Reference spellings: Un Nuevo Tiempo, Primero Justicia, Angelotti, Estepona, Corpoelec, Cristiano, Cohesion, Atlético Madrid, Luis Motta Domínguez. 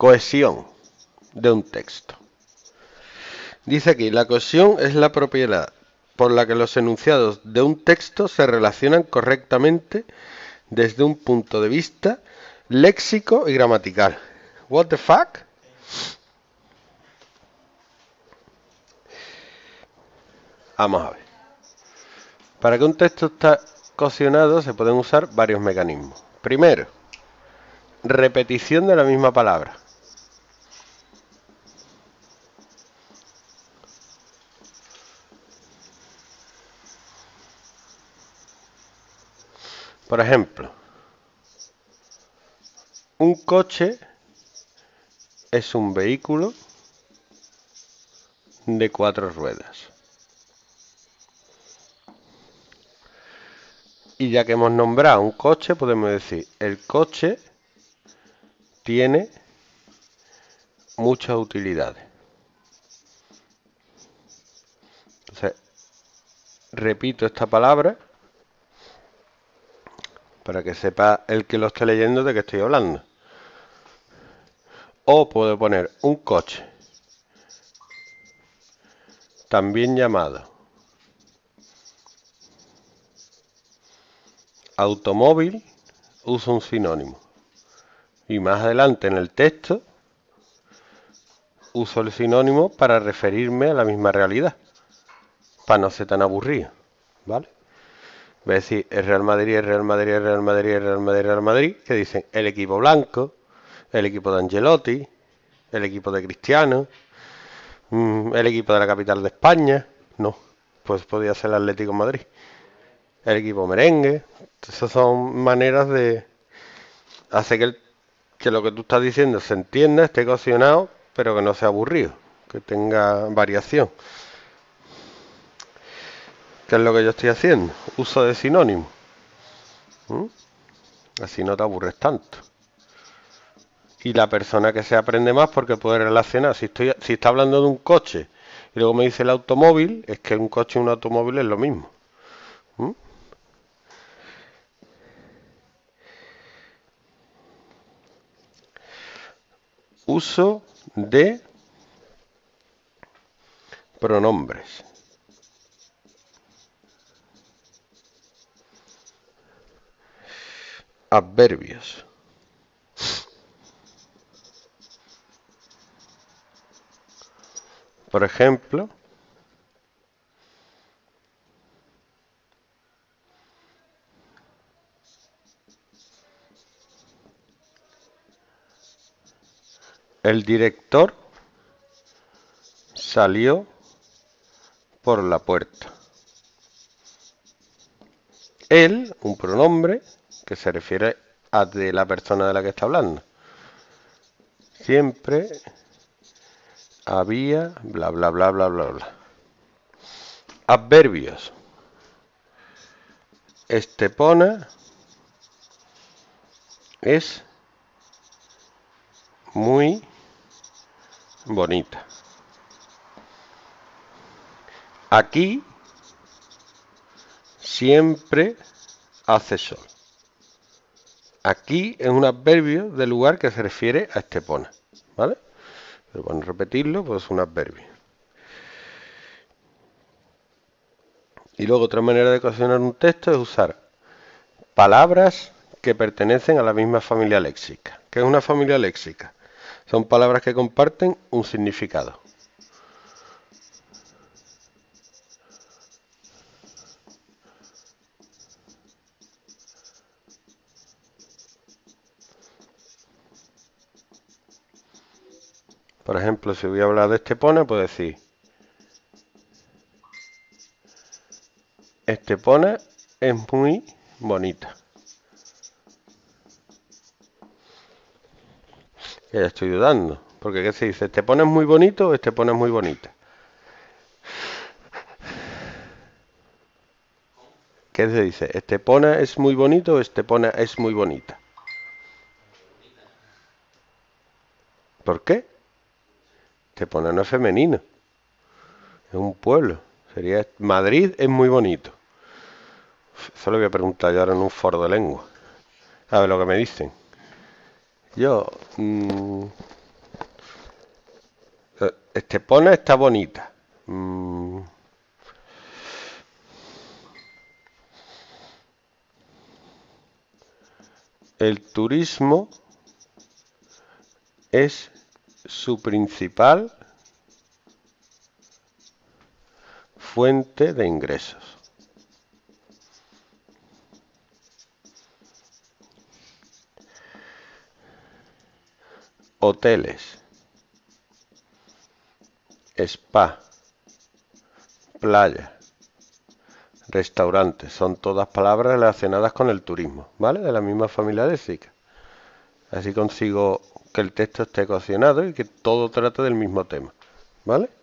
Cohesión de un texto. Dice aquí, la cohesión es la propiedad por la que los enunciados de un texto se relacionan correctamente desde un punto de vista léxico y gramatical. What the fuck? Vamos a ver. Para que un texto esté cohesionado se pueden usar varios mecanismos. Primero, repetición de la misma palabra. Por ejemplo, un coche es un vehículo de 4 ruedas. Y ya que hemos nombrado un coche, podemos decir, el coche tiene muchas utilidades. Entonces, repito esta palabra para que sepa el que lo esté leyendo de qué estoy hablando. O puedo poner un coche, también llamado automóvil, uso un sinónimo. Y más adelante en el texto uso el sinónimo para referirme a la misma realidad, para no ser tan aburrido, ¿vale? Voy a decir, el Real Madrid, el Real Madrid, el Real Madrid, el Real Madrid, el Real Madrid, que dicen el equipo blanco, el equipo de Angelotti, el equipo de Cristiano, el equipo de la capital de España. No, pues podía ser el Atlético Madrid, el equipo merengue. Esas son maneras de hacer que lo que tú estás diciendo se entienda, esté cohesionado, pero que no sea aburrido, que tenga variación. ¿Qué es lo que yo estoy haciendo? Uso de sinónimo. Así no te aburres tanto. Y la persona que se aprende más porque puede relacionar. Si está hablando de un coche y luego me dice el automóvil, es que un coche y un automóvil es lo mismo. Uso de pronombres. Adverbios. Por ejemplo, el director salió por la puerta. Él, un pronombre que se refiere a de la persona de la que está hablando. Siempre había bla bla bla bla bla bla. Adverbios. Estepona es muy bonita. Aquí siempre hace sol. Aquí es un adverbio de lugar que se refiere a Estepona, ¿vale? Pero bueno, repetirlo, pues es un adverbio. Y luego otra manera de cohesionar un texto es usar palabras que pertenecen a la misma familia léxica. ¿Qué es una familia léxica? Son palabras que comparten un significado. Por ejemplo, si voy a hablar de Estepona, puedo decir: Estepona es muy bonita. Ya estoy dudando, porque ¿qué se dice? ¿Estepona es muy bonito o Estepona es muy bonita? ¿Qué se dice? ¿Estepona es muy bonito o Estepona es muy bonita? ¿Por qué? Estepona no es femenino, es un pueblo. Sería Madrid es muy bonito. Eso lo voy a preguntar yo ahora en un foro de lengua, a ver lo que me dicen. Yo Estepona está bonita. El turismo es su principal fuente de ingresos. Hoteles, spa, playa, restaurantes, son todas palabras relacionadas con el turismo, ¿vale? De la misma familia léxica. Así consigo que el texto esté cohesionado y que todo trate del mismo tema, ¿vale?